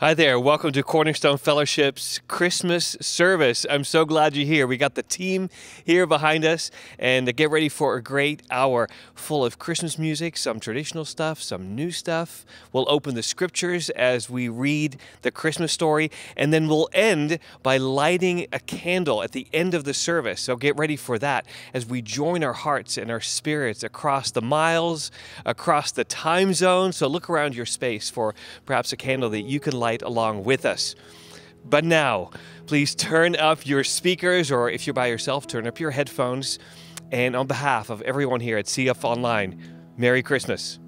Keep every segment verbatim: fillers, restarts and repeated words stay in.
Hi there, welcome to Cornerstone Fellowship's Christmas service. I'm so glad you're here. We got the team here behind us, and get ready for a great hour full of Christmas music, some traditional stuff, some new stuff. We'll open the scriptures as we read the Christmas story, and then we'll end by lighting a candle at the end of the service. So get ready for that as we join our hearts and our spirits across the miles, across the time zone. So look around your space for perhaps a candle that you can light along with us. But now, please turn up your speakers, or if you're by yourself, turn up your headphones. And on behalf of everyone here at C F Online, Merry Christmas.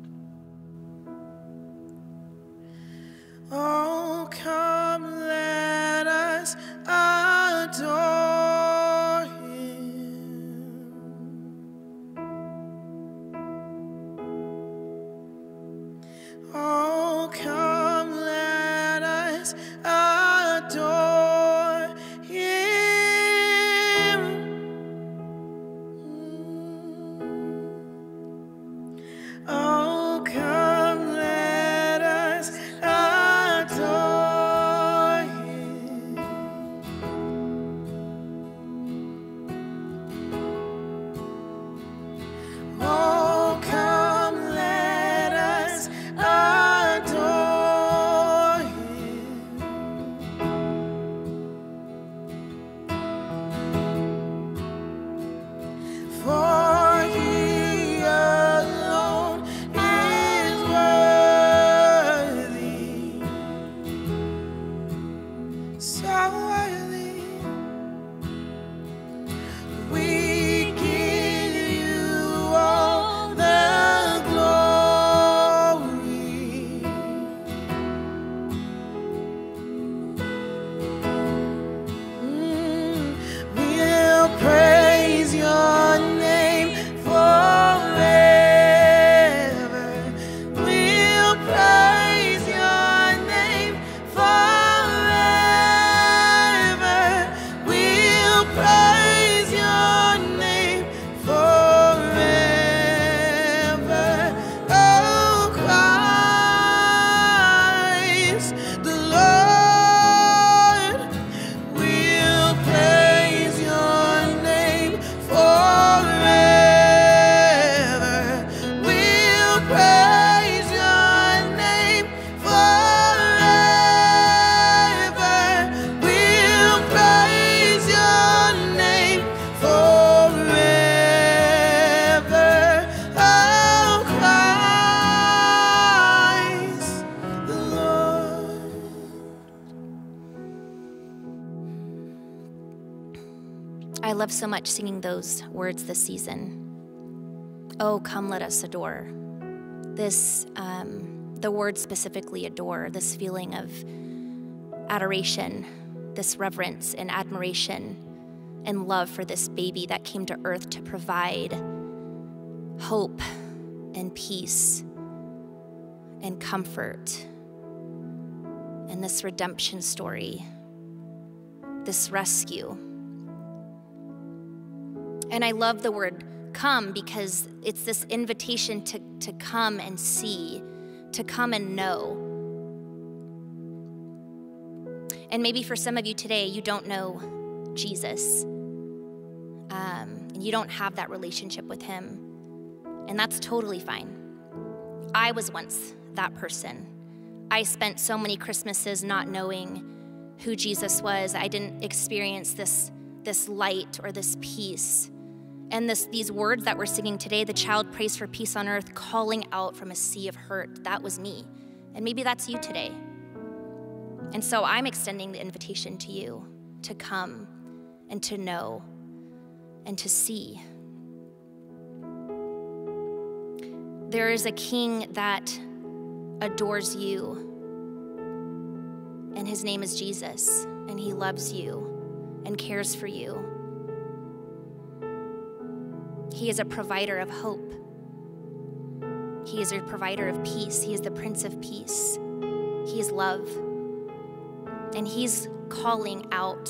Oh, come, let us adore Him. Oh, come. Adore Him. Oh, come, let us adore Him. Oh, come, let us adore. So much singing those words this season. Oh, come, let us adore. This, um, the word specifically adore, this feeling of adoration, this reverence and admiration and love for this baby that came to earth to provide hope and peace and comfort. And this redemption story, this rescue. And I love the word come because it's this invitation to, to come and see, to come and know. And maybe for some of you today, you don't know Jesus. Um, and you don't have that relationship with Him. And that's totally fine. I was once that person. I spent so many Christmases not knowing who Jesus was. I didn't experience this, this light or this peace. And this, these words that we're singing today, the child prays for peace on earth, calling out from a sea of hurt. That was me. And maybe that's you today. And so I'm extending the invitation to you to come and to know and to see. There is a King that adores you, and His name is Jesus, and He loves you and cares for you. He is a provider of hope. He is a provider of peace. He is the Prince of Peace. He is love. And He's calling out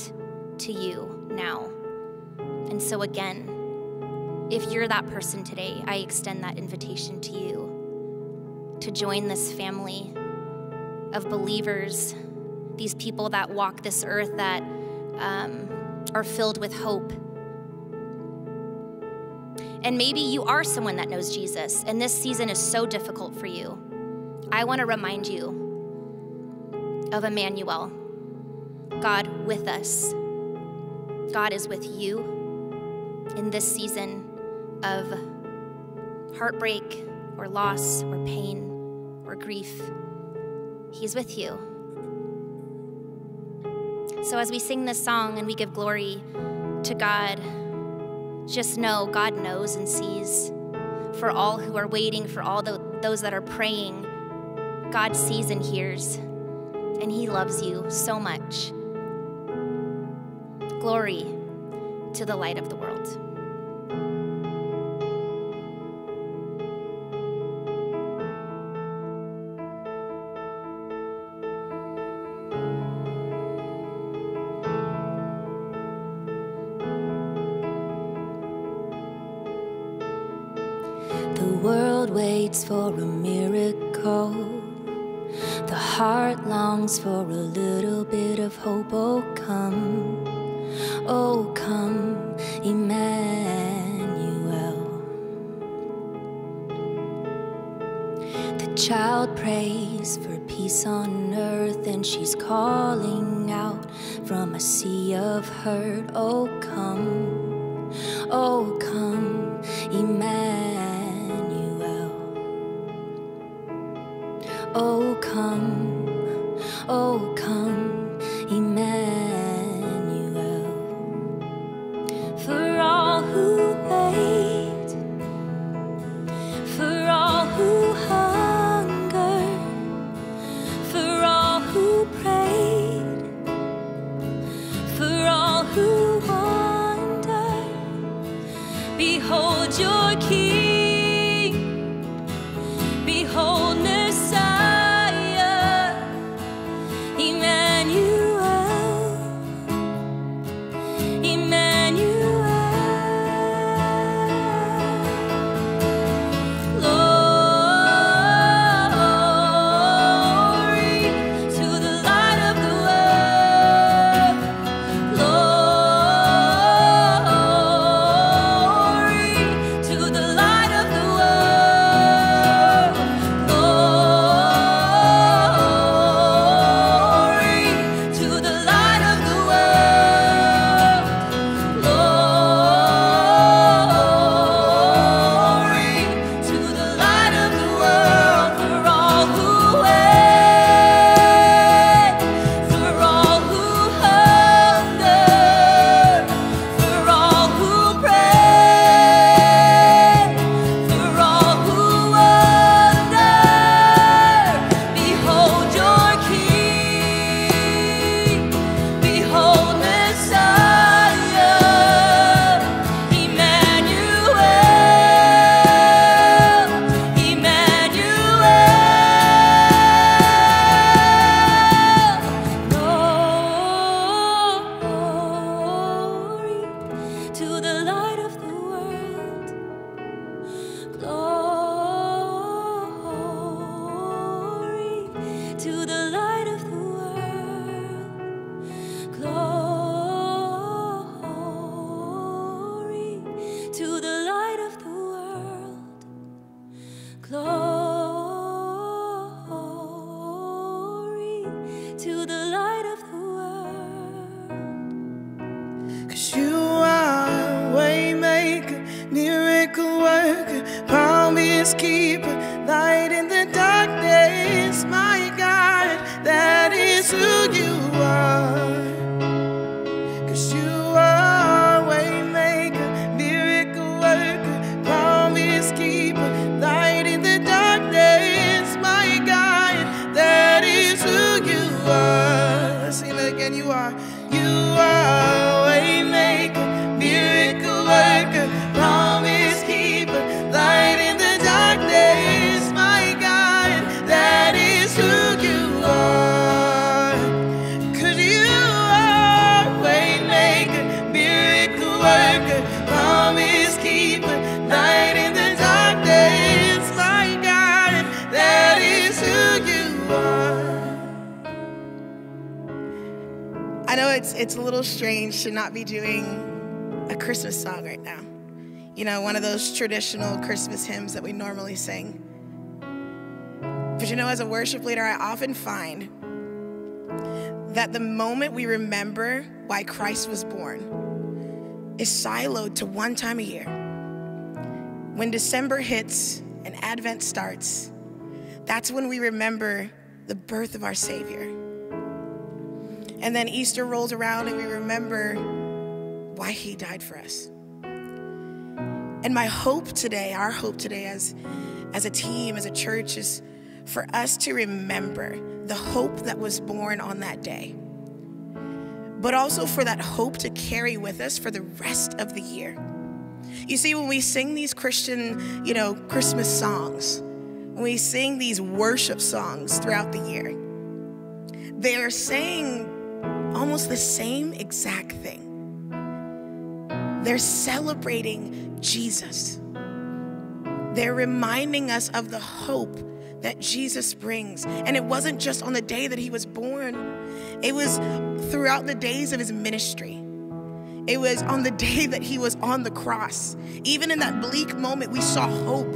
to you now. And so again, if you're that person today, I extend that invitation to you to join this family of believers these people that walk this earth that um, are filled with hope. And maybe you are someone that knows Jesus, and this season is so difficult for you. I want to remind you of Emmanuel, God with us. God is with you in this season of heartbreak or loss or pain or grief. He's with you. So as we sing this song and we give glory to God, just know God knows and sees. For all who are waiting, for all the, those that are praying, God sees and hears, and he loves you so much. Glory to the light of the world. The world waits for a miracle. The heart longs for a little bit of hope. Oh, come, oh, come, Emmanuel. The child prays for peace on earth, and she's calling out from a sea of hurt. Oh, come, oh, come, Emmanuel. Oh, come, oh, come, Emmanuel. For all who wait, for all who hunger, for all who prayed, for all who wander, behold your King. I know it's it's a little strange to not be doing a Christmas song right now. You know, one of those traditional Christmas hymns that we normally sing. But you know, as a worship leader, I often find that the moment we remember why Christ was born is siloed to one time a year. When December hits and Advent starts, that's when we remember the birth of our Savior. And then Easter rolls around and we remember why he died for us. And my hope today, our hope today as, as a team, as a church, is for us to remember the hope that was born on that day, but also for that hope to carry with us for the rest of the year. You see, when we sing these Christian, you know, Christmas songs, when we sing these worship songs throughout the year, they are saying almost the same exact thing. They're celebrating Jesus. They're reminding us of the hope that Jesus brings. And it wasn't just on the day that he was born. It was throughout the days of his ministry. It was on the day that he was on the cross. Even in that bleak moment, we saw hope.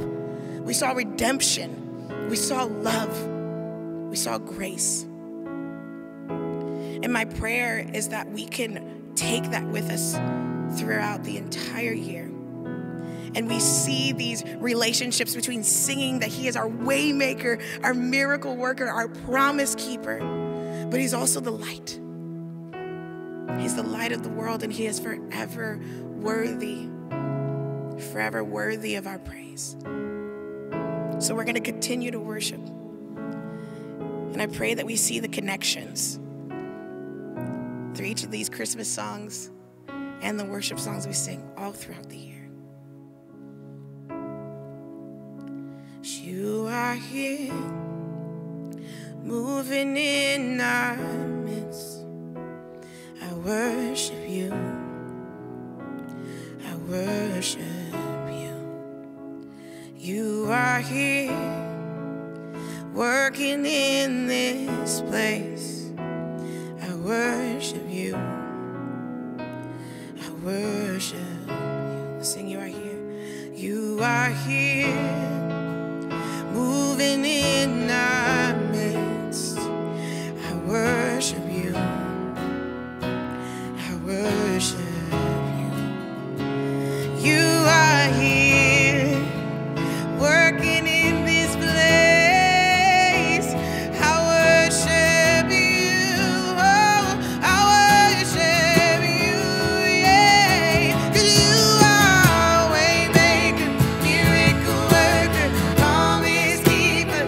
We saw redemption. We saw love. We saw grace. And my prayer is that we can take that with us throughout the entire year. And we see these relationships between singing that he is our way maker, our miracle worker, our promise keeper, but he's also the light. He's the light of the world, and he is forever worthy, forever worthy of our praise. So we're going to continue to worship. And I pray that we see the connections through each of these Christmas songs and the worship songs we sing all throughout the year. You are here, moving in our midst. I worship you, I worship you. You are here, working in this place. I worship you, I worship you. Sing, you are here, you are here. Moving in our midst, I worship you, I worship you. You are here, working in this place. I worship you, oh, I worship you, yeah. 'Cause you are a way maker, miracle worker, keeper.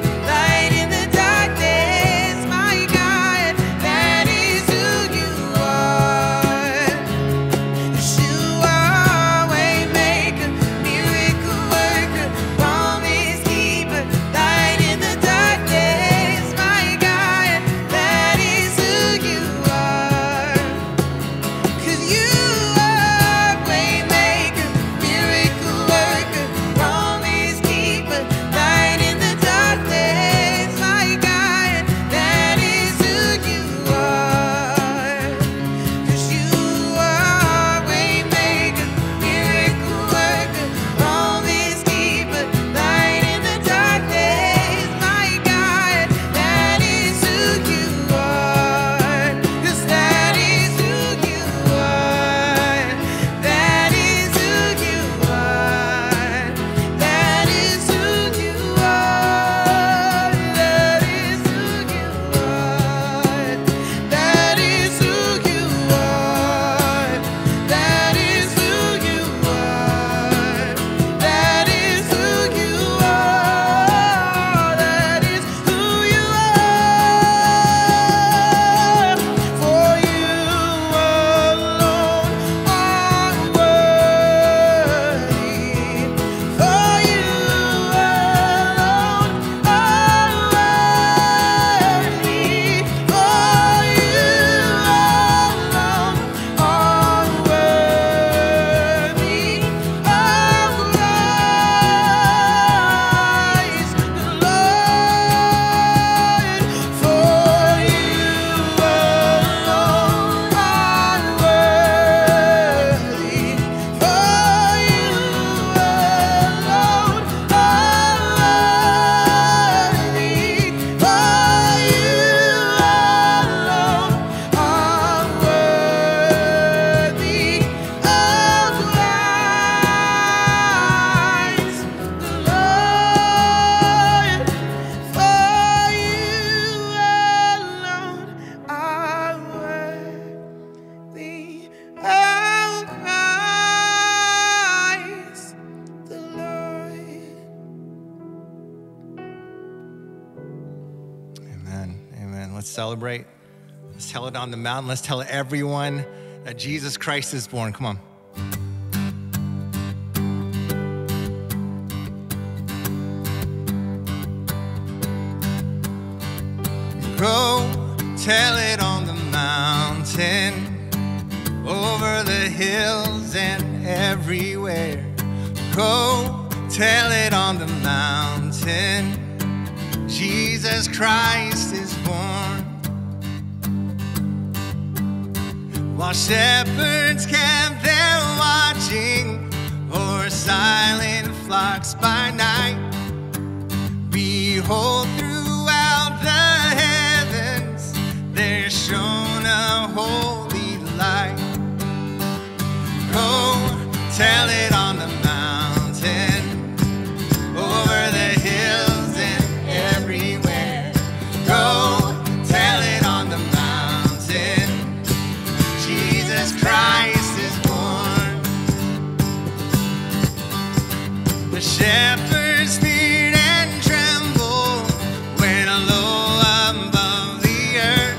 Let's celebrate. Let's tell it on the mountain. Let's tell everyone that Jesus Christ is born. Come on. Go tell it on the mountain, over the hills and everywhere. Go tell it on the mountain, Jesus Christ is born. While shepherds camp there watching, or silent flocks by night, behold, throughout the there shone a holy light. Go tell it on the mountain, over the hills and everywhere. Go tell it on the mountain, Jesus Christ is born. The shepherds feared and trembled when a low above the earth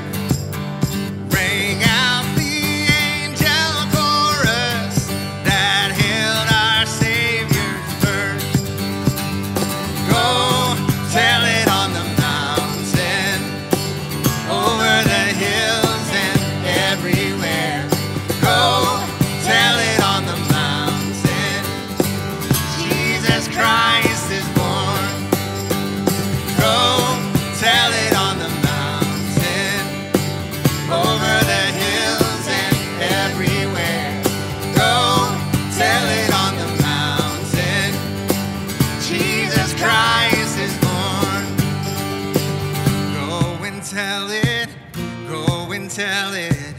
tell it,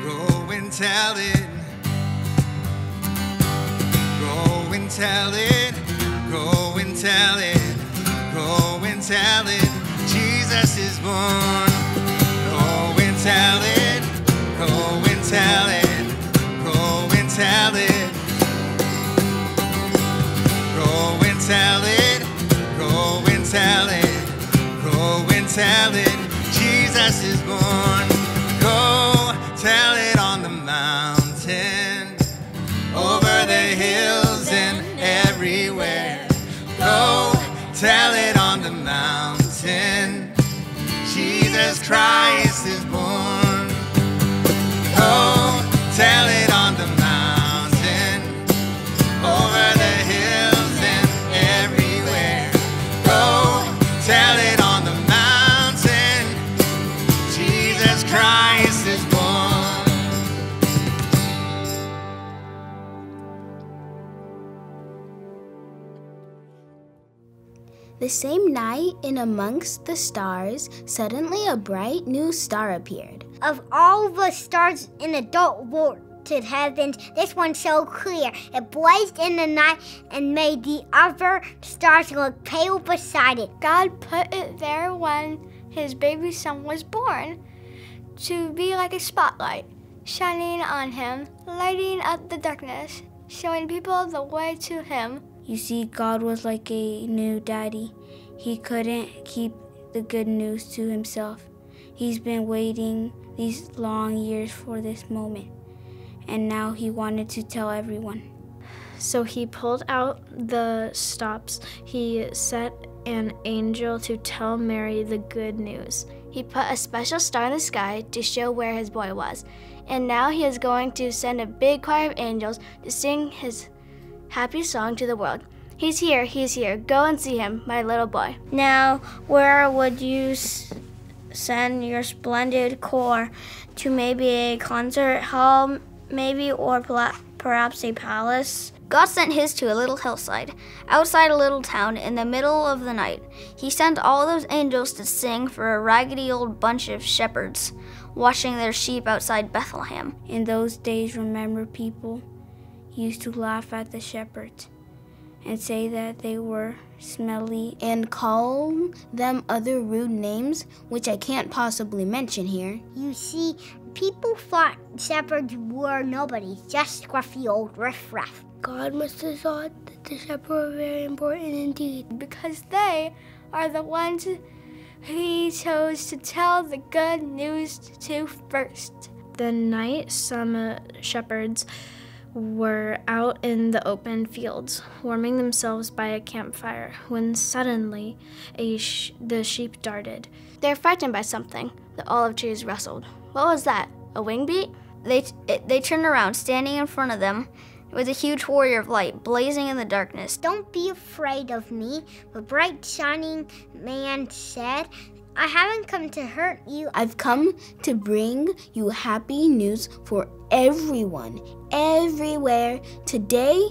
go and tell it, go and tell it, Jesus is born. Go and tell it, go and tell it, go and tell it, go and tell it, go and tell it, go and tell it, Jesus is born. Go tell it on the mountain, over the hills and everywhere. Go tell it on the mountain, Jesus Christ is born. Go tell it on the mountain, over the hills and everywhere. Go tell it on the mountain, Jesus Christ is born. The same night, in amongst the stars, suddenly a bright new star appeared. Of all the stars in the dark-vaulted heavens, this one so clear. It blazed in the night and made the other stars look pale beside it. God put it there when his baby son was born, to be like a spotlight, shining on him, lighting up the darkness, showing people the way to him. You see, God was like a new daddy. He couldn't keep the good news to himself. He's been waiting these long years for this moment, and now he wanted to tell everyone. So he pulled out the stops. He sent an angel to tell Mary the good news. He put a special star in the sky to show where his boy was, and now he is going to send a big choir of angels to sing his happy song to the world. He's here, he's here. Go and see him, my little boy. Now, where would you s send your splendid corps? To maybe a concert hall, maybe, or perhaps a palace? God sent his to a little hillside, outside a little town, in the middle of the night. He sent all those angels to sing for a raggedy old bunch of shepherds, watching their sheep outside Bethlehem. In those days, remember, people used to laugh at the shepherds and say that they were smelly and call them other rude names, which I can't possibly mention here. You see, people thought shepherds were nobody, just scruffy old riffraff. God must have thought that the shepherds were very important indeed, because they are the ones he chose to tell the good news to first. The night some shepherds were out in the open fields, warming themselves by a campfire, when suddenly a sh the sheep darted. They were frightened by something. The olive trees rustled. What was that? A wing beat? They, t it, they turned around, standing in front of them was a huge warrior of light, blazing in the darkness. Don't be afraid of me, the bright shining man said. I haven't come to hurt you. I've come to bring you happy news for everyone, everywhere. Today,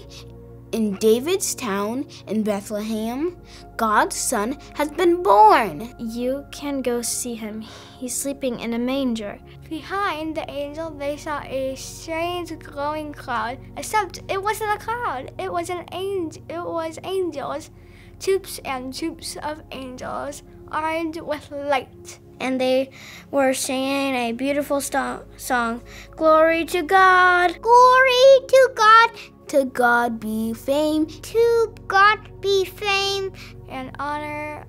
in David's town, in Bethlehem, God's son has been born. You can go see him. He's sleeping in a manger. Behind the angel, they saw a strange glowing cloud, except it wasn't a cloud. It was an angel. It was angels, troops and troops of angels, armed with light. And they were singing a beautiful song, Glory to God! Glory to God! To God be fame! To God be fame! And honor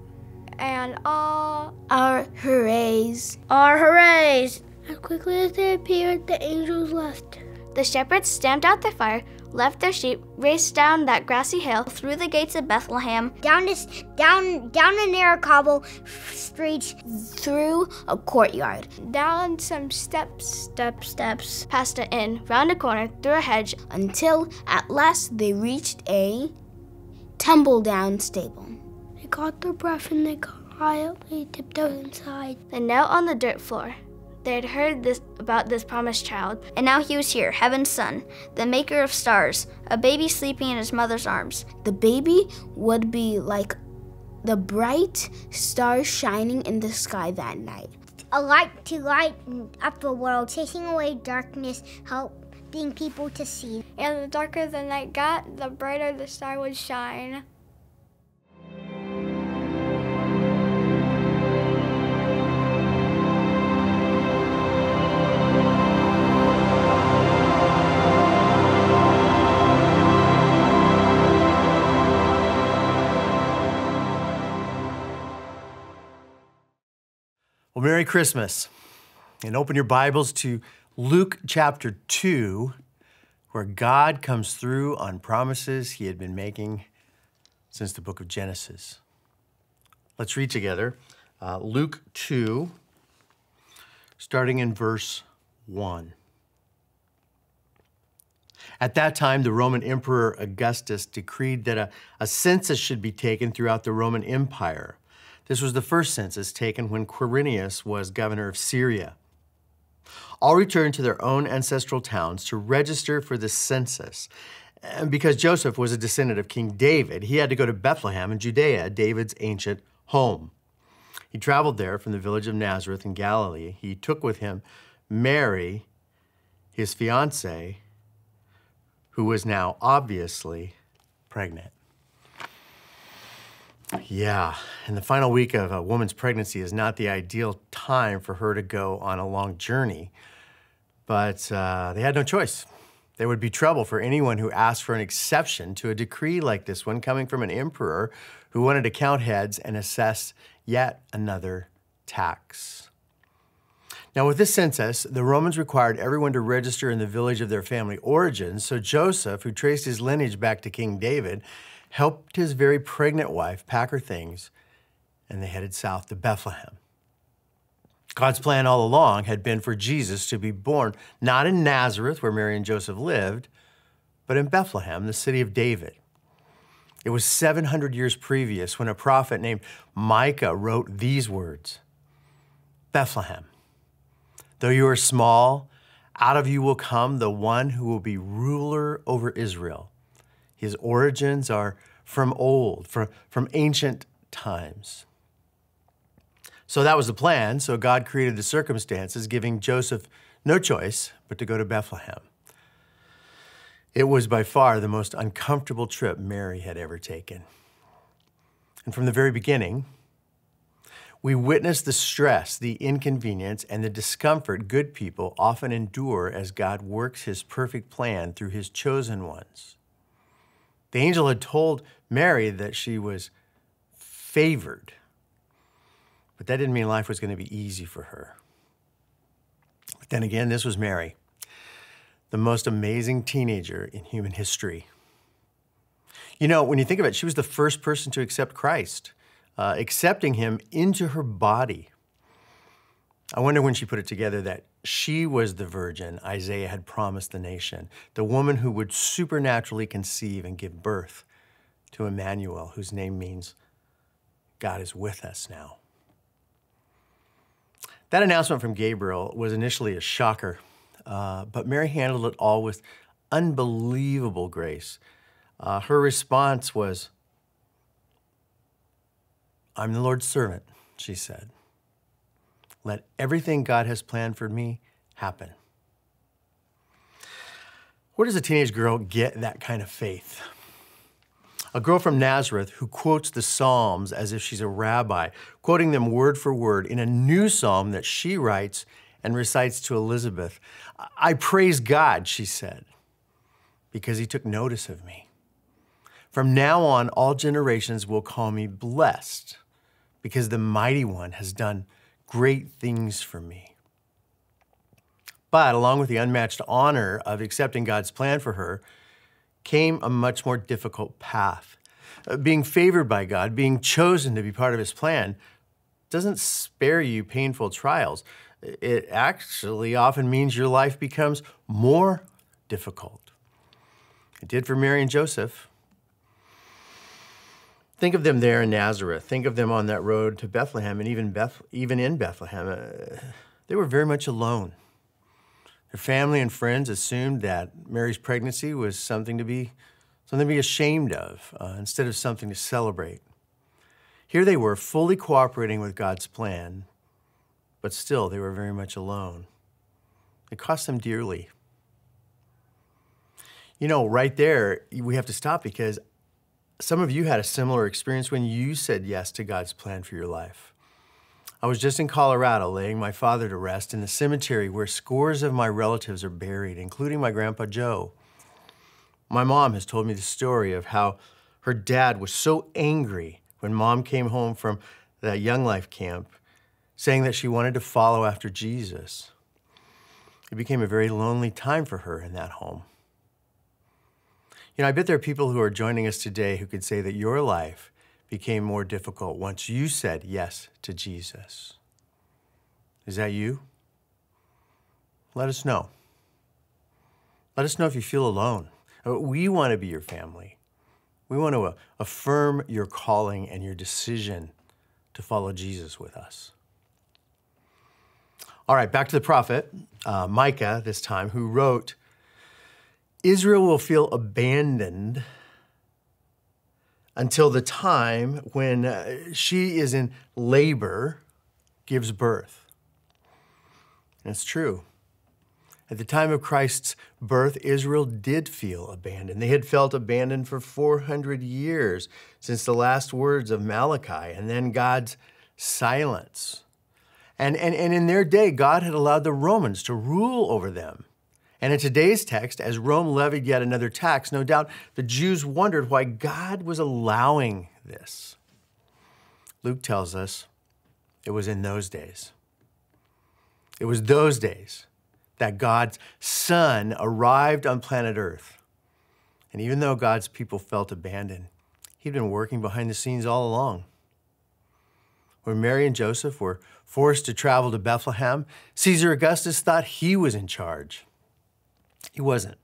and all our hurrays! Our hurrays! As quickly as they appeared, the angels left. The shepherds stamped out their fire, left their sheep, raced down that grassy hill, through the gates of Bethlehem, down this, down, down a narrow cobble street, through a courtyard, down some steps, steps, steps, past an inn, round a corner, through a hedge, until at last they reached a tumble-down stable. They caught their breath and they quietly tiptoed inside. They knelt on the dirt floor. They had heard this, about this promised child, and now he was here, heaven's son, the maker of stars, a baby sleeping in his mother's arms. The baby would be like the bright stars shining in the sky that night. A light to light up the world, chasing away darkness, helping people to see. And the darker the night got, the brighter the star would shine. Well, Merry Christmas, and open your Bibles to Luke chapter two, where God comes through on promises he had been making since the book of Genesis. Let's read together uh, Luke two, starting in verse one. At that time, the Roman Emperor Augustus decreed that a, a census should be taken throughout the Roman Empire. This was the first census taken when Quirinius was governor of Syria. All returned to their own ancestral towns to register for the census. And because Joseph was a descendant of King David, he had to go to Bethlehem in Judea, David's ancient home. He traveled there from the village of Nazareth in Galilee. He took with him Mary, his fiancée, who was now obviously pregnant. Yeah, and the final week of a woman's pregnancy is not the ideal time for her to go on a long journey, but uh, they had no choice. There would be trouble for anyone who asked for an exception to a decree like this one coming from an emperor who wanted to count heads and assess yet another tax. Now, with this census, the Romans required everyone to register in the village of their family origin, so Joseph, who traced his lineage back to King David, helped his very pregnant wife pack her things, and they headed south to Bethlehem. God's plan all along had been for Jesus to be born, not in Nazareth, where Mary and Joseph lived, but in Bethlehem, the city of David. It was seven hundred years previous when a prophet named Micah wrote these words, Bethlehem, though you are small, out of you will come the one who will be ruler over Israel. His origins are from old, from, from ancient times. So that was the plan. So God created the circumstances, giving Joseph no choice but to go to Bethlehem. It was by far the most uncomfortable trip Mary had ever taken. And from the very beginning, we witnessed the stress, the inconvenience, and the discomfort good people often endure as God works his perfect plan through his chosen ones. The angel had told Mary that she was favored. But that didn't mean life was going to be easy for her. But then again, this was Mary, the most amazing teenager in human history. You know, when you think of it, she was the first person to accept Christ, uh, accepting him into her body. I wonder when she put it together that she was the virgin Isaiah had promised the nation, the woman who would supernaturally conceive and give birth to Emmanuel, whose name means God is with us now. That announcement from Gabriel was initially a shocker, uh, but Mary handled it all with unbelievable grace. Uh, her response was, "I'm the Lord's servant," she said. "Let everything God has planned for me happen." Where does a teenage girl get that kind of faith? A girl from Nazareth who quotes the Psalms as if she's a rabbi, quoting them word for word in a new psalm that she writes and recites to Elizabeth. "I praise God," she said, "because he took notice of me. From now on, all generations will call me blessed, because the Mighty One has done great things for me." But along with the unmatched honor of accepting God's plan for her came a much more difficult path. Being favored by God, being chosen to be part of his plan, doesn't spare you painful trials. It actually often means your life becomes more difficult. It did for Mary and Joseph. Think of them there in Nazareth. Think of them on that road to Bethlehem, and even, Beth, even in Bethlehem. Uh, they were very much alone. Their family and friends assumed that Mary's pregnancy was something to be, something to be ashamed of uh, instead of something to celebrate. Here they were, fully cooperating with God's plan, but still they were very much alone. It cost them dearly. You know, right there, we have to stop, because some of you had a similar experience when you said yes to God's plan for your life. I was just in Colorado laying my father to rest in the cemetery where scores of my relatives are buried, including my grandpa Joe. My mom has told me the story of how her dad was so angry when mom came home from that Young Life camp, saying that she wanted to follow after Jesus. It became a very lonely time for her in that home. You know, I bet there are people who are joining us today who could say that your life became more difficult once you said yes to Jesus. Is that you? Let us know. Let us know if you feel alone. We want to be your family. We want to affirm your calling and your decision to follow Jesus with us. All right, back to the prophet, uh, Micah this time, who wrote, "Israel will feel abandoned until the time when uh, she is in labor, gives birth." And it's true. At the time of Christ's birth, Israel did feel abandoned. They had felt abandoned for four hundred years since the last words of Malachi, and then God's silence. And, and, and in their day, God had allowed the Romans to rule over them. And in today's text, as Rome levied yet another tax, no doubt the Jews wondered why God was allowing this. Luke tells us it was in those days. It was those days that God's Son arrived on planet Earth. And even though God's people felt abandoned, he'd been working behind the scenes all along. When Mary and Joseph were forced to travel to Bethlehem, Caesar Augustus thought he was in charge. He wasn't.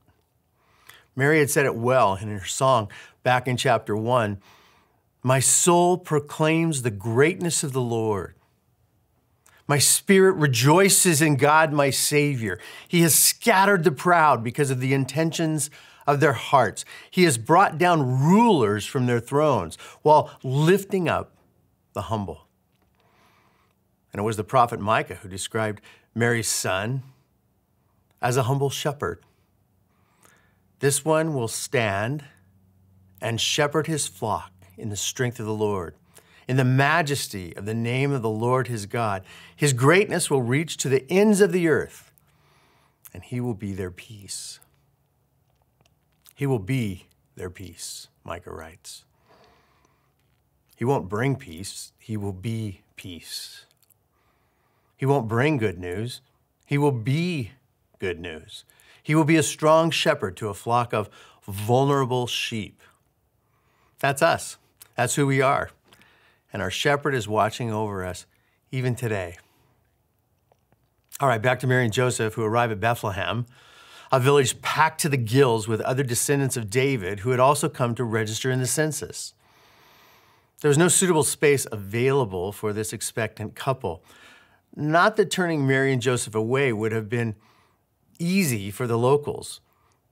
Mary had said it well in her song back in chapter one, "My soul proclaims the greatness of the Lord. My spirit rejoices in God, my Savior. He has scattered the proud because of the intentions of their hearts. He has brought down rulers from their thrones while lifting up the humble." And it was the prophet Micah who described Mary's son as a humble shepherd. "This one will stand and shepherd his flock in the strength of the Lord, in the majesty of the name of the Lord his God. His greatness will reach to the ends of the earth, and he will be their peace." He will be their peace, Micah writes. He won't bring peace, he will be peace. He won't bring good news. He will be good news. He will be a strong shepherd to a flock of vulnerable sheep. That's us. That's who we are. And our shepherd is watching over us even today. All right, back to Mary and Joseph, who arrive at Bethlehem, a village packed to the gills with other descendants of David who had also come to register in the census. There was no suitable space available for this expectant couple. Not that turning Mary and Joseph away would have been easy for the locals.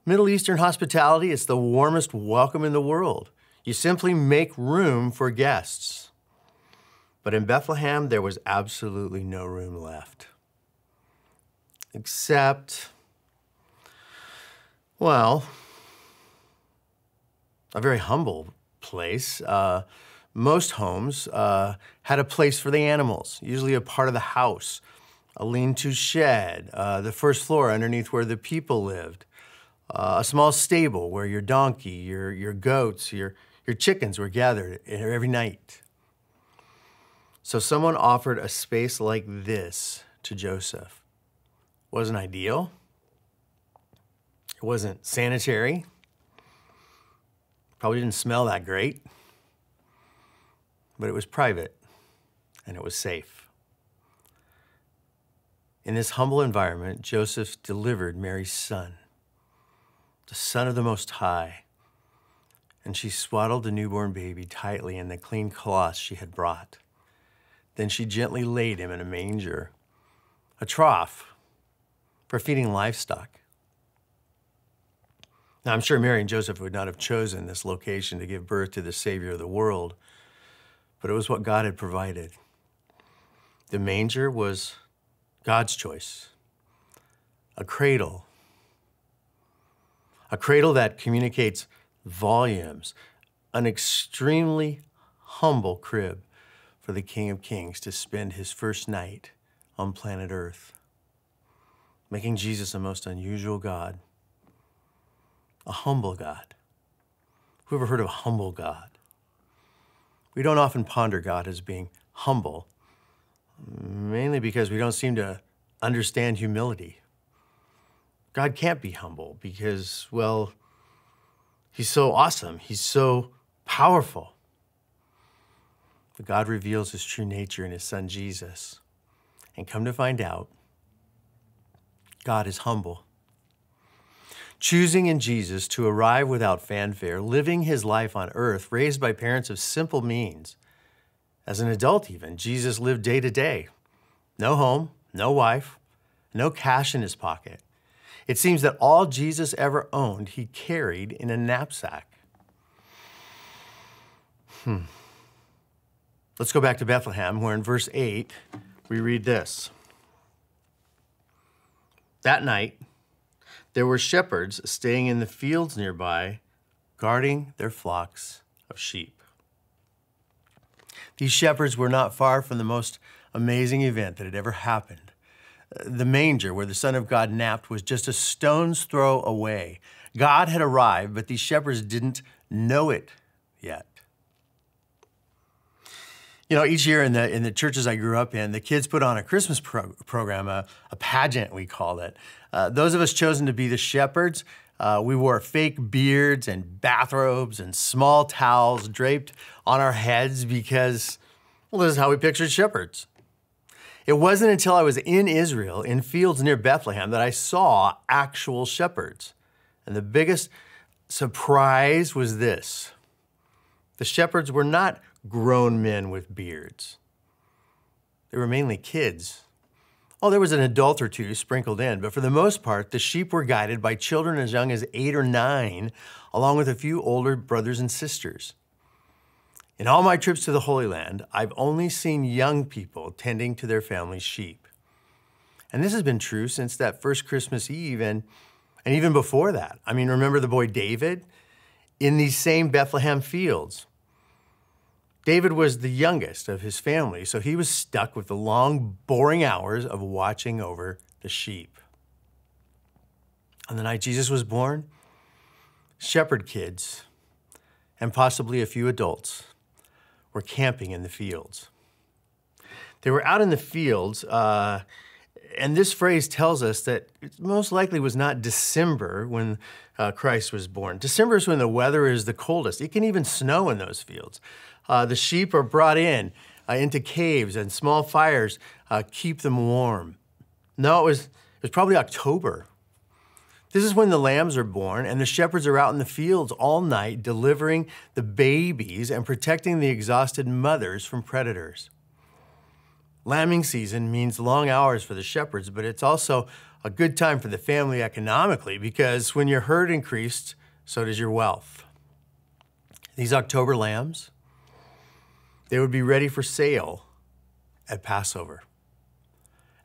Middle Eastern hospitality is the warmest welcome in the world. You simply make room for guests. But in Bethlehem, there was absolutely no room left. Except, well, a very humble place. Uh, most homes uh, had a place for the animals, usually a part of the house, a lean-to shed, uh, the first floor underneath where the people lived, uh, a small stable where your donkey, your, your goats, your, your chickens were gathered every night. So someone offered a space like this to Joseph. Wasn't ideal. It wasn't sanitary. Probably didn't smell that great. But it was private, and it was safe. In this humble environment, Joseph delivered Mary's son, the Son of the Most High, and she swaddled the newborn baby tightly in the clean cloth she had brought. Then she gently laid him in a manger, a trough for feeding livestock. Now, I'm sure Mary and Joseph would not have chosen this location to give birth to the Savior of the world, but it was what God had provided. The manger was God's choice, a cradle, a cradle that communicates volumes, an extremely humble crib for the King of Kings to spend his first night on planet Earth, making Jesus a most unusual God, a humble God. Who ever heard of a humble God? We don't often ponder God as being humble, mainly because we don't seem to understand humility. God can't be humble because, well, he's so awesome. He's so powerful. But God reveals his true nature in his son, Jesus. And come to find out, God is humble. Choosing in Jesus to arrive without fanfare, living his life on earth, raised by parents of simple means. As an adult even, Jesus lived day to day. No home, no wife, no cash in his pocket. It seems that all Jesus ever owned, he carried in a knapsack. Hmm. Let's go back to Bethlehem, where in verse eight, we read this. That night, there were shepherds staying in the fields nearby, guarding their flocks of sheep. These shepherds were not far from the most amazing event that had ever happened. The manger where the Son of God napped was just a stone's throw away. God had arrived, but these shepherds didn't know it yet. You know, each year in the in the churches I grew up in, the kids put on a Christmas pro program, a, a pageant, we called it. Uh, those of us chosen to be the shepherds, uh, we wore fake beards and bathrobes and small towels draped on our heads because, well, this is how we pictured shepherds. It wasn't until I was in Israel, in fields near Bethlehem, that I saw actual shepherds. And the biggest surprise was this. The shepherds were not grown men with beards. They were mainly kids. Oh, there was an adult or two sprinkled in, but for the most part, the sheep were guided by children as young as eight or nine, along with a few older brothers and sisters. In all my trips to the Holy Land, I've only seen young people tending to their family's sheep. And this has been true since that first Christmas Eve and, and even before that. I mean, remember the boy David? In these same Bethlehem fields. David was the youngest of his family, so he was stuck with the long, boring hours of watching over the sheep. On the night Jesus was born, shepherd kids and possibly a few adults were camping in the fields. They were out in the fields, uh, and this phrase tells us that it most likely was not December when uh, Christ was born. December is when the weather is the coldest. It can even snow in those fields. Uh, the sheep are brought in uh, into caves, and small fires uh, keep them warm. No, it was, it was probably October. This is when the lambs are born, and the shepherds are out in the fields all night delivering the babies and protecting the exhausted mothers from predators. Lambing season means long hours for the shepherds, but it's also a good time for the family economically, because when your herd increased, so does your wealth. These October lambs, they would be ready for sale at Passover.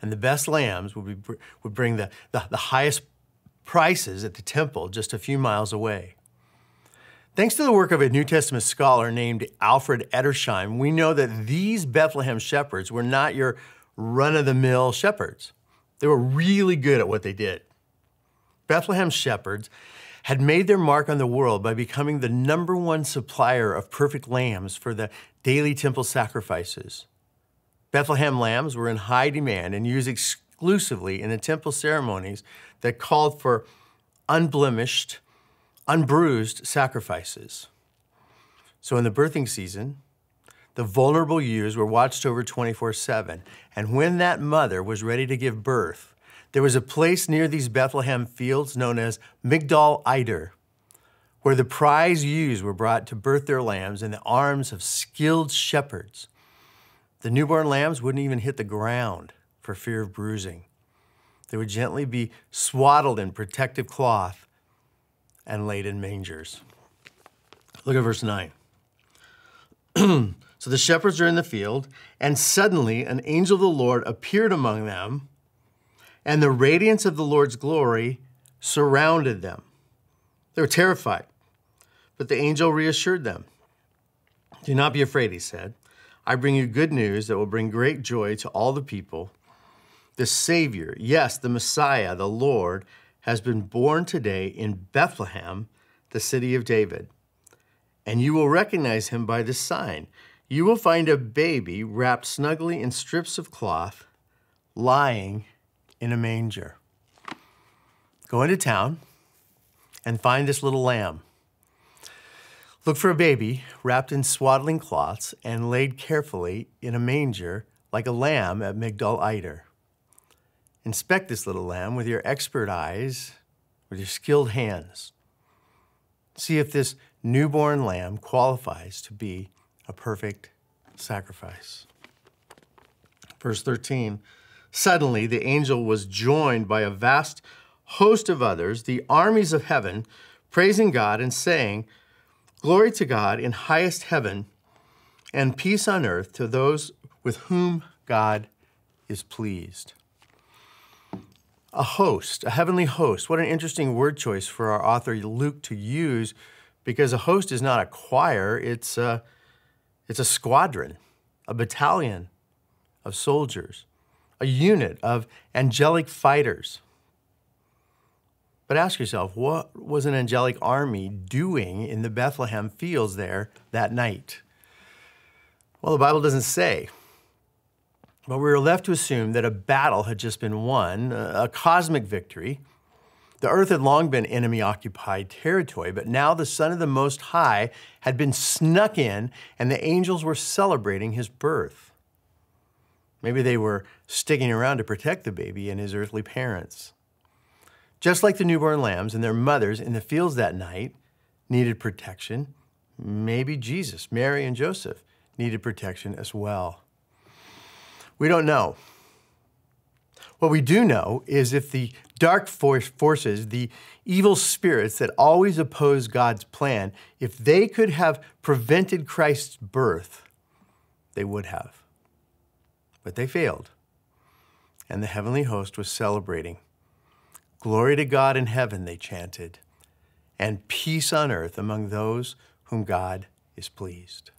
And the best lambs would, be, would bring the, the, the highest prices at the temple just a few miles away. Thanks to the work of a New Testament scholar named Alfred Edersheim, we know that these Bethlehem shepherds were not your run-of-the-mill shepherds. They were really good at what they did. Bethlehem shepherds had made their mark on the world by becoming the number one supplier of perfect lambs for the daily temple sacrifices. Bethlehem lambs were in high demand and used exclusively in the temple ceremonies that called for unblemished, unbruised sacrifices. So in the birthing season, the vulnerable ewes were watched over twenty-four seven. And when that mother was ready to give birth, there was a place near these Bethlehem fields known as Migdal Eider, where the prize ewes were brought to birth their lambs in the arms of skilled shepherds. The newborn lambs wouldn't even hit the ground for fear of bruising. They would gently be swaddled in protective cloth and laid in mangers. Look at verse nine. So the shepherds are in the field, and suddenly an angel of the Lord appeared among them, and the radiance of the Lord's glory surrounded them. They were terrified, but the angel reassured them. "Do not be afraid," he said. "I bring you good news that will bring great joy to all the people. The Savior, yes, the Messiah, the Lord, has been born today in Bethlehem, the city of David. And you will recognize him by this sign. You will find a baby wrapped snugly in strips of cloth, lying in a manger." Go into town and find this little lamb. Look for a baby wrapped in swaddling cloths and laid carefully in a manger like a lamb at Migdal Eider. Inspect this little lamb with your expert eyes, with your skilled hands. See if this newborn lamb qualifies to be a perfect sacrifice. Verse thirteen, suddenly the angel was joined by a vast host of others, the armies of heaven, praising God and saying, "Glory to God in highest heaven, and peace on earth to those with whom God is pleased." A host, a heavenly host. What an interesting word choice for our author Luke to use, because a host is not a choir, it's a, it's a squadron, a battalion of soldiers, a unit of angelic fighters. But ask yourself, what was an angelic army doing in the Bethlehem fields there that night? Well, the Bible doesn't say. But we were left to assume that a battle had just been won, a cosmic victory. The earth had long been enemy-occupied territory, but now the Son of the Most High had been snuck in, and the angels were celebrating his birth. Maybe they were sticking around to protect the baby and his earthly parents. Just like the newborn lambs and their mothers in the fields that night needed protection, maybe Jesus, Mary, and Joseph needed protection as well. We don't know. What we do know is if the dark forces, the evil spirits that always oppose God's plan, if they could have prevented Christ's birth, they would have. But they failed. And the heavenly host was celebrating. "Glory to God in heaven," they chanted, "and peace on earth among those whom God is pleased."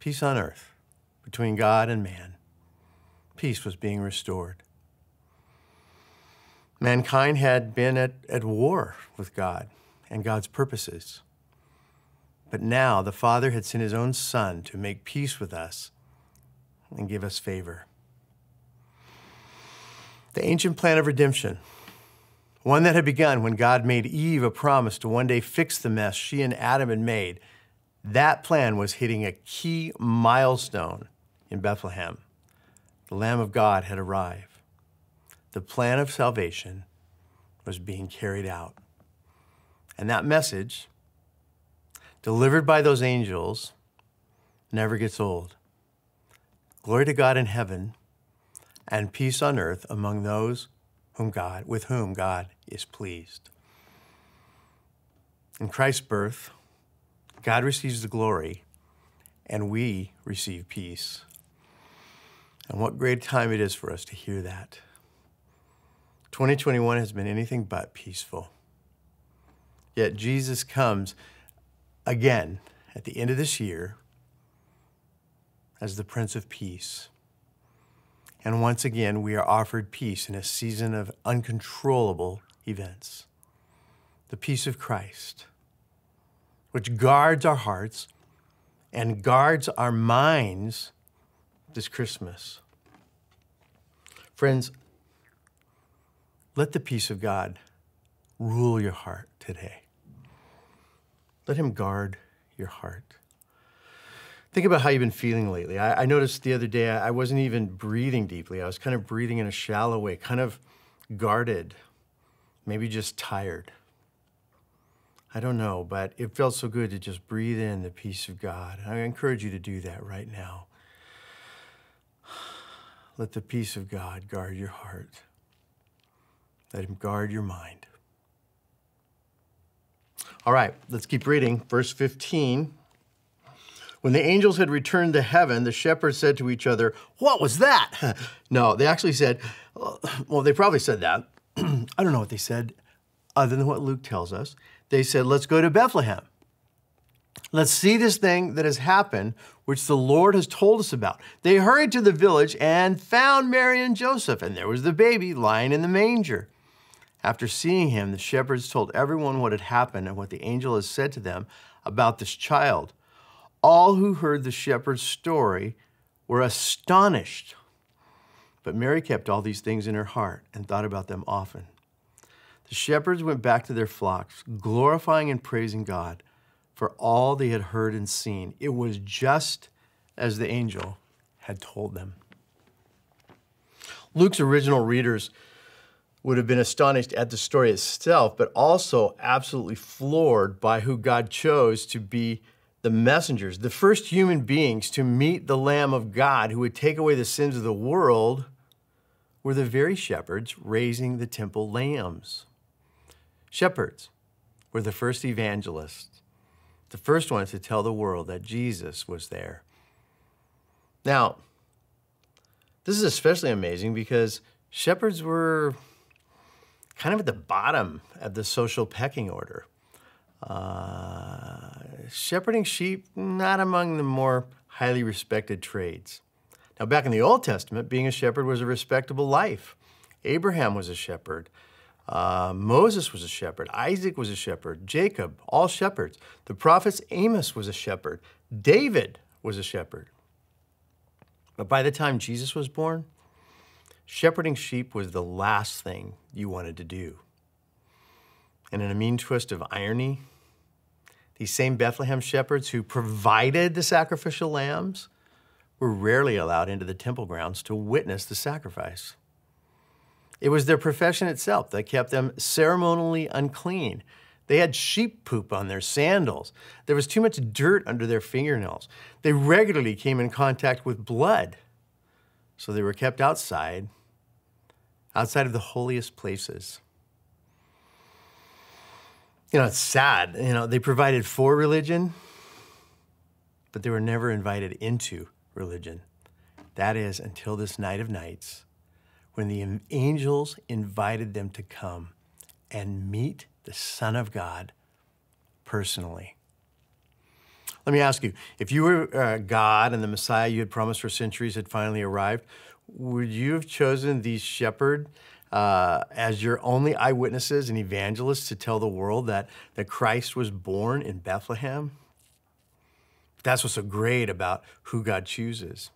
Peace on earth. Between God and man, peace was being restored. Mankind had been at, at war with God and God's purposes. But now the Father had sent his own Son to make peace with us and give us favor. The ancient plan of redemption, one that had begun when God made Eve a promise to one day fix the mess she and Adam had made, that plan was hitting a key milestone in Bethlehem. The Lamb of God had arrived. The plan of salvation was being carried out. And that message, delivered by those angels, never gets old. Glory to God in heaven and peace on earth among those whom God, with whom God is pleased. In Christ's birth, God receives the glory and we receive peace. And what great time it is for us to hear that. twenty twenty-one has been anything but peaceful. Yet Jesus comes again at the end of this year as the Prince of Peace. And once again, we are offered peace in a season of uncontrollable events. The peace of Christ, which guards our hearts and guards our minds this Christmas. Friends, let the peace of God rule your heart today. Let him guard your heart. Think about how you've been feeling lately. I, I noticed the other day I wasn't even breathing deeply. I was kind of breathing in a shallow way, kind of guarded, maybe just tired. I don't know, but it felt so good to just breathe in the peace of God. I encourage you to do that right now. Let the peace of God guard your heart. Let him guard your mind. All right, let's keep reading. Verse fifteen. When the angels had returned to heaven, the shepherds said to each other, "What was that?" No, they actually said, well, they probably said that. I don't know what they said other than what Luke tells us. They said, "Let's go to Bethlehem. Let's see this thing that has happened, which the Lord has told us about." They hurried to the village and found Mary and Joseph, and there was the baby lying in the manger. After seeing him, the shepherds told everyone what had happened and what the angel had said to them about this child. All who heard the shepherd's story were astonished. But Mary kept all these things in her heart and thought about them often. The shepherds went back to their flocks, glorifying and praising God for all they had heard and seen. It was just as the angel had told them. Luke's original readers would have been astonished at the story itself, but also absolutely floored by who God chose to be the messengers, the first human beings to meet the Lamb of God who would take away the sins of the world, were the very shepherds raising the temple lambs. Shepherds were the first evangelists, the first ones to tell the world that Jesus was there. Now, this is especially amazing because shepherds were kind of at the bottom of the social pecking order. Uh, shepherding sheep, not among the more highly respected trades. Now, back in the Old Testament, being a shepherd was a respectable life. Abraham was a shepherd. Uh, Moses was a shepherd. Isaac was a shepherd. Jacob, all shepherds. The prophets, Amos was a shepherd. David was a shepherd. But by the time Jesus was born, shepherding sheep was the last thing you wanted to do. And in a mean twist of irony, these same Bethlehem shepherds who provided the sacrificial lambs were rarely allowed into the temple grounds to witness the sacrifice. It was their profession itself that kept them ceremonially unclean. They had sheep poop on their sandals. There was too much dirt under their fingernails. They regularly came in contact with blood, so they were kept outside outside of the holiest places. You know, it's sad. You know, they provided for religion, but they were never invited into religion. That is, until this night of nights, when the angels invited them to come and meet the Son of God personally. Let me ask you, if you were uh, God and the Messiah you had promised for centuries had finally arrived, would you have chosen these shepherds Uh, as your only eyewitnesses and evangelists to tell the world that, that Christ was born in Bethlehem? That's what's so great about who God chooses.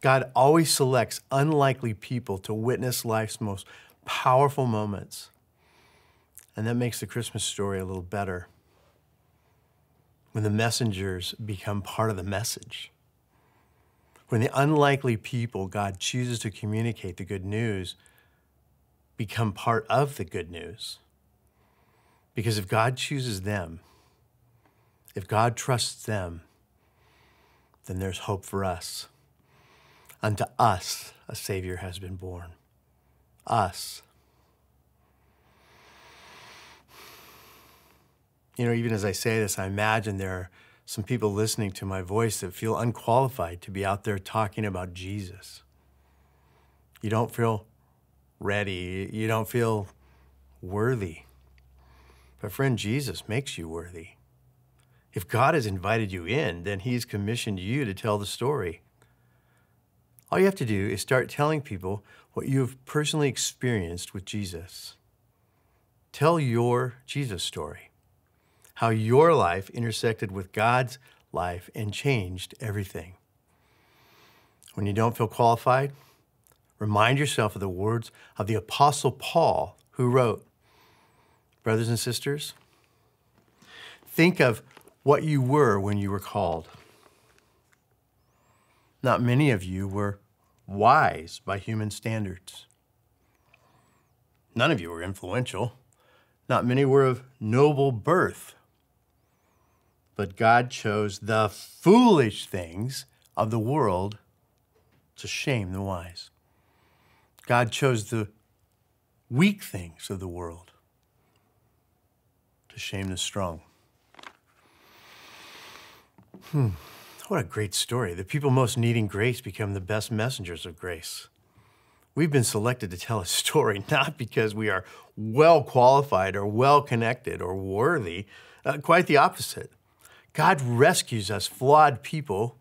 God always selects unlikely people to witness life's most powerful moments. And that makes the Christmas story a little better when the messengers become part of the message. When the unlikely people God chooses to communicate the good news become part of the good news. Because if God chooses them, if God trusts them, then there's hope for us. Unto us a Savior has been born. Us. You know, even as I say this, I imagine there are some people listening to my voice that feel unqualified to be out there talking about Jesus. You don't feel ready. You don't feel worthy. But friend, Jesus makes you worthy. If God has invited you in, then he's commissioned you to tell the story. All you have to do is start telling people what you've personally experienced with Jesus. Tell your Jesus story, how your life intersected with God's life and changed everything. When you don't feel qualified, remind yourself of the words of the Apostle Paul, who wrote, brothers and sisters, think of what you were when you were called. Not many of you were wise by human standards. None of you were influential. Not many were of noble birth. But God chose the foolish things of the world to shame the wise. God chose the weak things of the world to shame the strong. Hmm, what a great story. The people most needing grace become the best messengers of grace. We've been selected to tell a story not because we are well qualified or well connected or worthy, uh, quite the opposite. God rescues us flawed people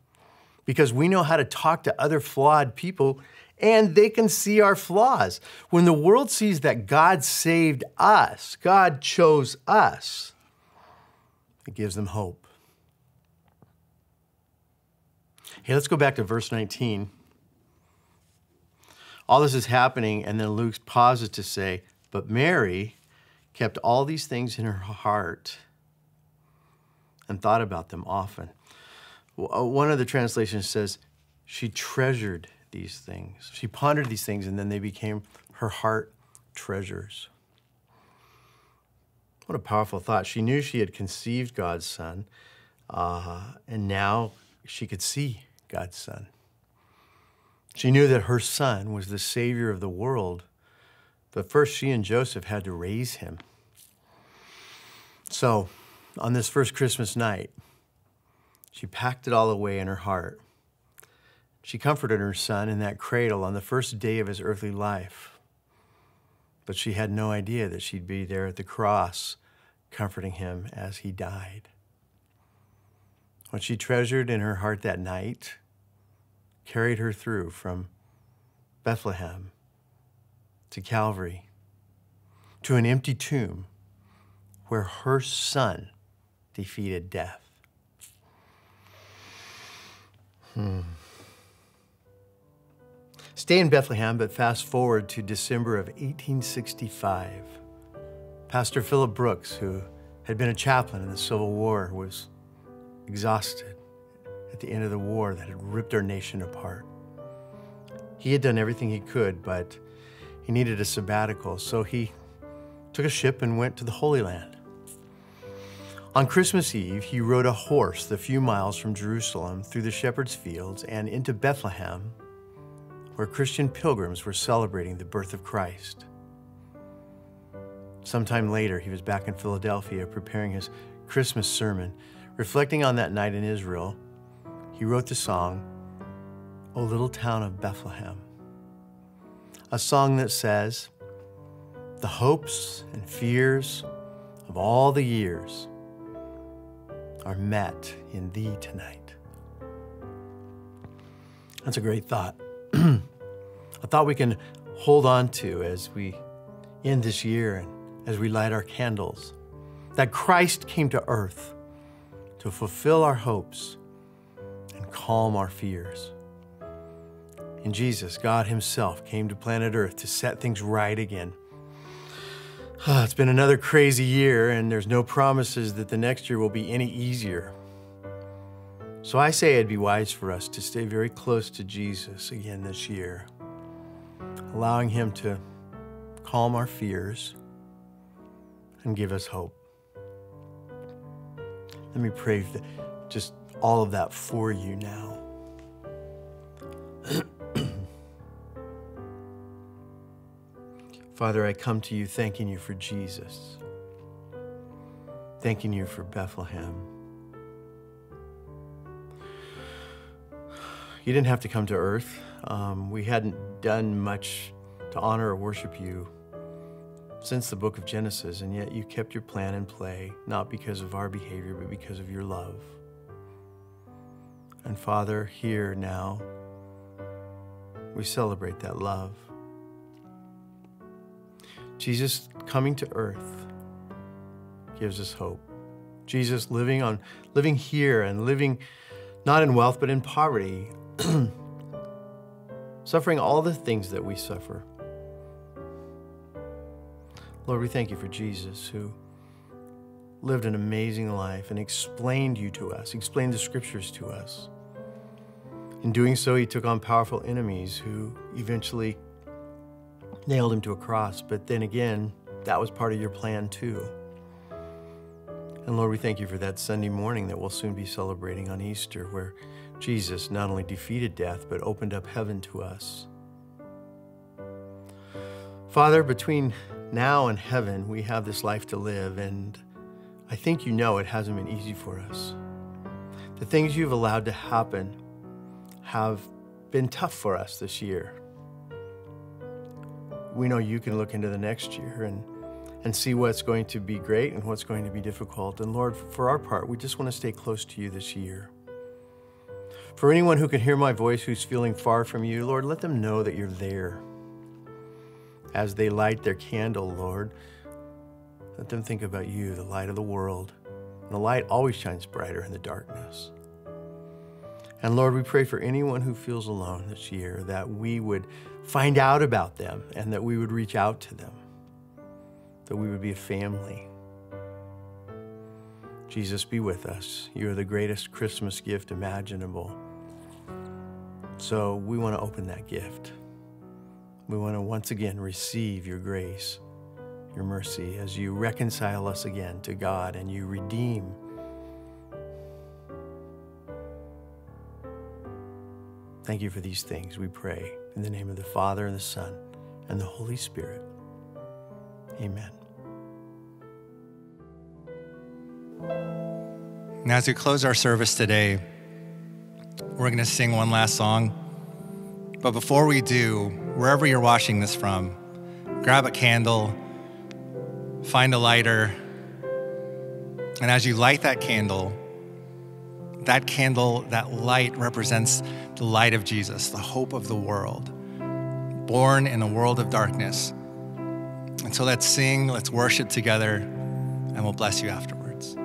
because we know how to talk to other flawed people and they can see our flaws. When the world sees that God saved us, God chose us, it gives them hope. Hey, let's go back to verse nineteen. All this is happening, and then Luke pauses to say, but Mary kept all these things in her heart and thought about them often. One of the translations says, she treasured these things. She pondered these things, and then they became her heart treasures. What a powerful thought. She knew she had conceived God's son, uh, and now she could see God's son. She knew that her son was the Savior of the world, but first she and Joseph had to raise him. So on this first Christmas night, she packed it all away in her heart. She comforted her son in that cradle on the first day of his earthly life, but she had no idea that she'd be there at the cross comforting him as he died. What she treasured in her heart that night carried her through from Bethlehem to Calvary to an empty tomb where her son defeated death. Hmm. Stay in Bethlehem, but fast forward to December of eighteen sixty-five. Pastor Philip Brooks, who had been a chaplain in the Civil War, was exhausted at the end of the war that had ripped our nation apart. He had done everything he could, but he needed a sabbatical, so he took a ship and went to the Holy Land. On Christmas Eve, he rode a horse the few miles from Jerusalem through the shepherd's fields and into Bethlehem, where Christian pilgrims were celebrating the birth of Christ. Sometime later, he was back in Philadelphia preparing his Christmas sermon. Reflecting on that night in Israel, he wrote the song, O Little Town of Bethlehem, a song that says, the hopes and fears of all the years are met in thee tonight. That's a great thought. A thought we can hold on to as we end this year and as we light our candles, that Christ came to earth to fulfill our hopes and calm our fears, In Jesus, God himself came to planet Earth to set things right again. It's been another crazy year, and there's no promises that the next year will be any easier. So I say it'd be wise for us to stay very close to Jesus again this year, allowing him to calm our fears and give us hope. Let me pray for just all of that for you now. Father, I come to you thanking you for Jesus, thanking you for Bethlehem. You didn't have to come to earth. Um, we hadn't done much to honor or worship you since the book of Genesis, and yet you kept your plan in play, not because of our behavior, but because of your love. And Father, here now, we celebrate that love. Jesus coming to earth gives us hope. Jesus living on, living here and living not in wealth, but in poverty, suffering all the things that we suffer. Lord, we thank you for Jesus, who lived an amazing life and explained you to us, explained the scriptures to us. In doing so, he took on powerful enemies who eventually nailed him to a cross. But then again, that was part of your plan too. And Lord, we thank you for that Sunday morning that we'll soon be celebrating on Easter, where Jesus not only defeated death, but opened up heaven to us. Father, between now and heaven, we have this life to live, and I think you know it hasn't been easy for us. The things you've allowed to happen have been tough for us this year. We know you can look into the next year and and see what's going to be great and what's going to be difficult. And Lord, for our part, we just want to stay close to you this year. For anyone who can hear my voice who's feeling far from you, Lord, let them know that you're there. As they light their candle, Lord, let them think about you, the light of the world. And the light always shines brighter in the darkness. And Lord, we pray for anyone who feels alone this year, that we would find out about them and that we would reach out to them, that we would be a family. Jesus, be with us. You are the greatest Christmas gift imaginable. So we want to open that gift. We want to once again receive your grace, your mercy, as you reconcile us again to God and you redeem. Thank you for these things, we pray, in the name of the Father and the Son and the Holy Spirit. Amen. Now, as we close our service today, we're going to sing one last song. But before we do, wherever you're watching this from, grab a candle, find a lighter, and as you light that candle, that candle, that light represents the light of Jesus, the hope of the world, born in a world of darkness. And so let's sing, let's worship together, and we'll bless you afterwards.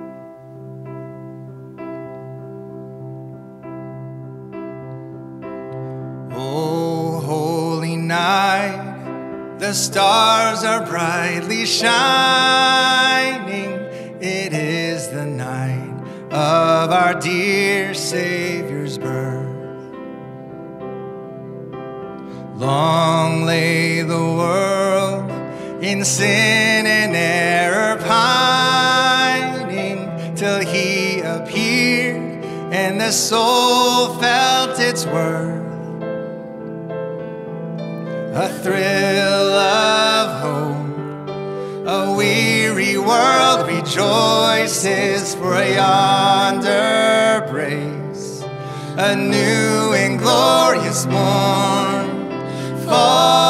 Oh, holy night, the stars are brightly shining. It is the night of our dear Savior's birth. Long lay the world in sin and error pining, till he appeared and the soul felt its worth. A thrill of hope, a weary world rejoices, for yonder breaks a new and glorious morn. Fall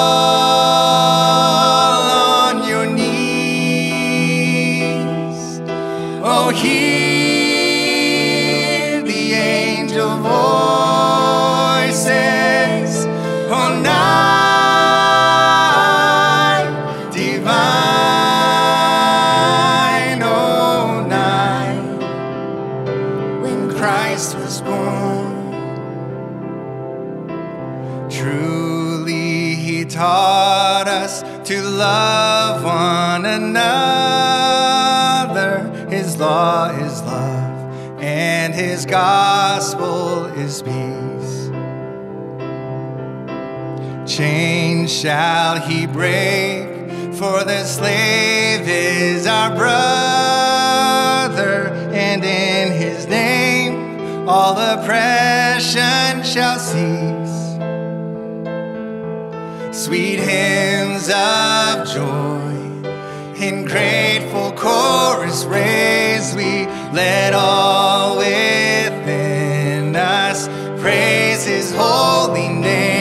taught us to love one another. His law is love, and his gospel is peace. Chains shall he break, for the slave is our brother, and in his name all oppression shall cease. Sweet hymns of joy in grateful chorus raise, we let all within us praise his holy name.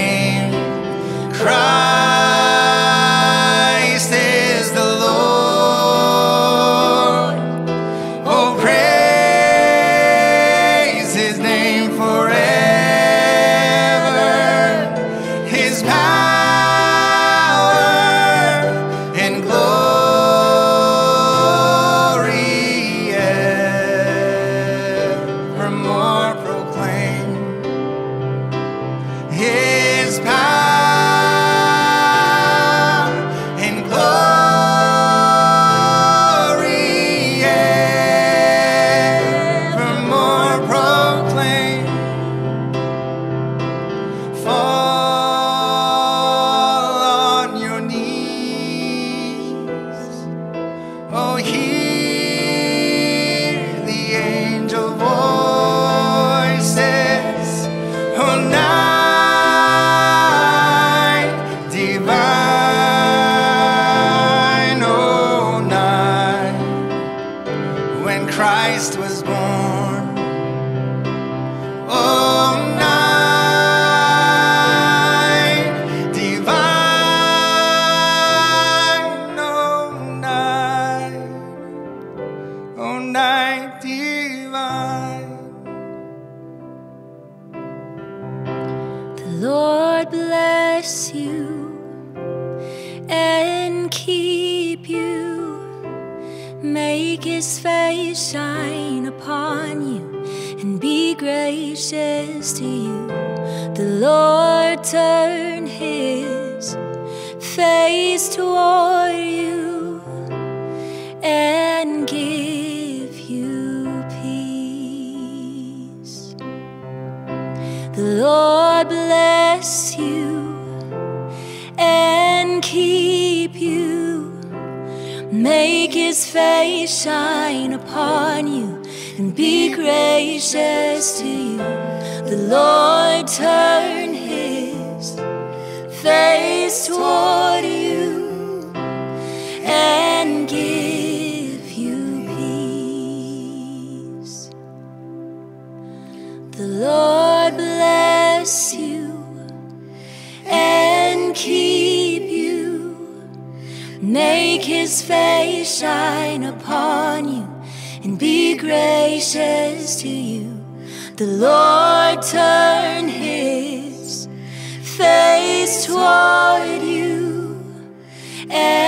Christ toward you. And